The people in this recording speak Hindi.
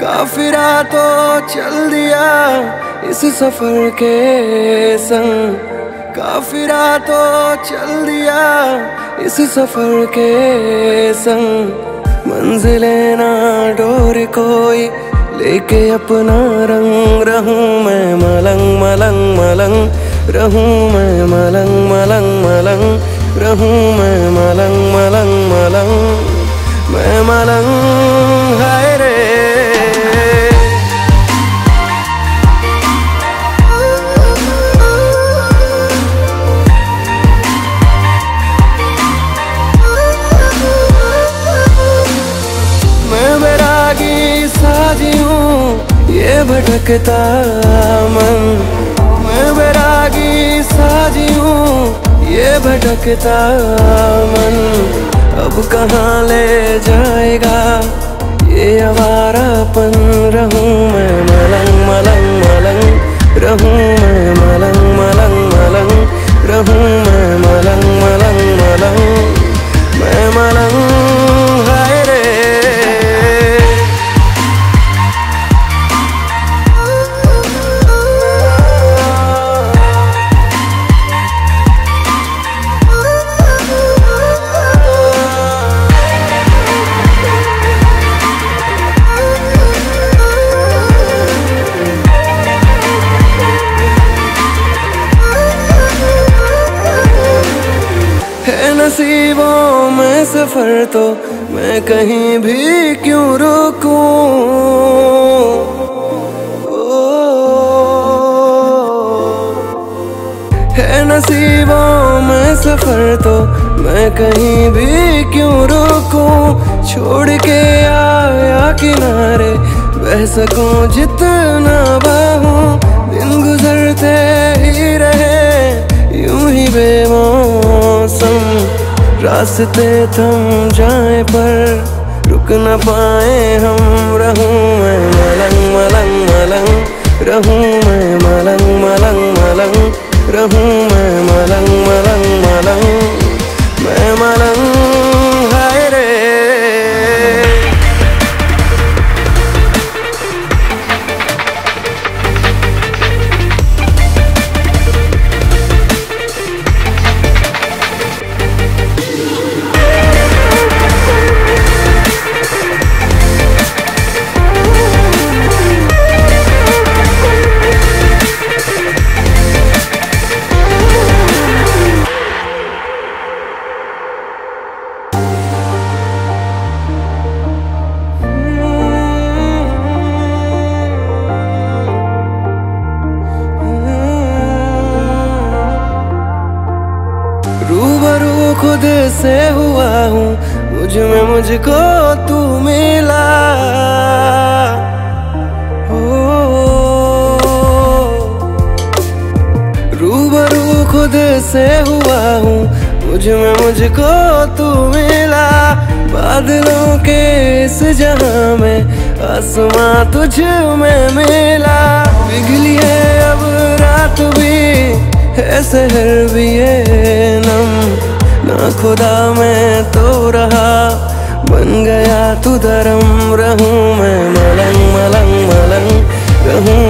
काफिरा तो चल दिया इस सफर के संग, काफिरा तो चल दिया इस सफर के संग। मंजिलें ना डोर कोई लेके अपना रंग, रहूं मैं मलंग मलंग मलंग, रहूं मैं मलंग मलंग मलंग, रहूं मैं मलंग मलंग मलंग, मैं मलंग हाय रे। ये भटकता मन मैं बैरागी साजी हूँ, ये भटकता मन अब कहाँ ले जाएगा ये आवारापन। रहूँ मैं मलंग मलंग मलंग, रहूँ मैं मलंग मलंग मलंग, रहूँ मैं मलंग मलंग मलंग, मैं मलंग हाय रे। नसीबों में सफर तो मैं कहीं भी क्यों रुकूं, है नसीबों में सफर तो मैं कहीं भी क्यों रुकूं। छोड़ के आया किनारे बह सकूं जितना बहूं, दिन गुजरते ही रहे यूं ही बेमौसम। रास्ते थम जाए पर रुक न पाए हम। रहूं मैं मलंग मलंग मलंग, रहूं मैं मलंग मलंग मलंग, रहूं मैं मलंग मलंग मलंग, मैं मलंग हाय रे। खुद से हुआ हूँ मुझ में मुझको तू मिला, हो रूबरू खुद से हुआ हूँ मुझ में मुझको तू मिला। बादलों के इस जहाँ में आसमां तुझ में मिला। बिगली है अब रात भी है शहर भी है नम ना, खुदा मैं तो रहा बन गया तू धर्म। रहूं मैं मलंग मलंग मलंग, रहूं